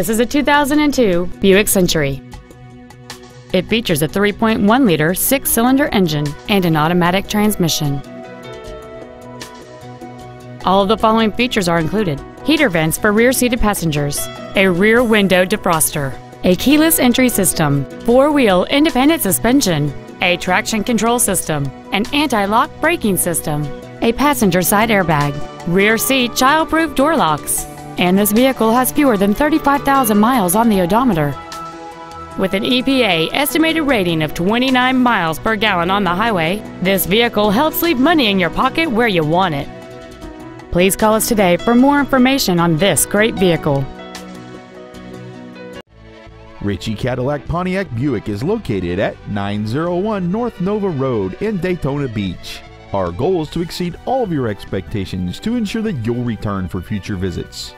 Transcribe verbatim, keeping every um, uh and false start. This is a two thousand two Buick Century. It features a three point one liter six-cylinder engine and an automatic transmission. All of the following features are included: heater vents for rear-seated passengers, a rear window defroster, a keyless entry system, four-wheel independent suspension, a traction control system, an anti-lock braking system, a passenger side airbag, rear seat child-proof door locks, and this vehicle has fewer than thirty-five thousand miles on the odometer. With an E P A estimated rating of twenty-nine miles per gallon on the highway, this vehicle helps leave money in your pocket where you want it. Please call us today for more information on this great vehicle. Ritchey Cadillac Pontiac Buick is located at nine oh one North Nova Road in Daytona Beach. Our goal is to exceed all of your expectations to ensure that you'll return for future visits.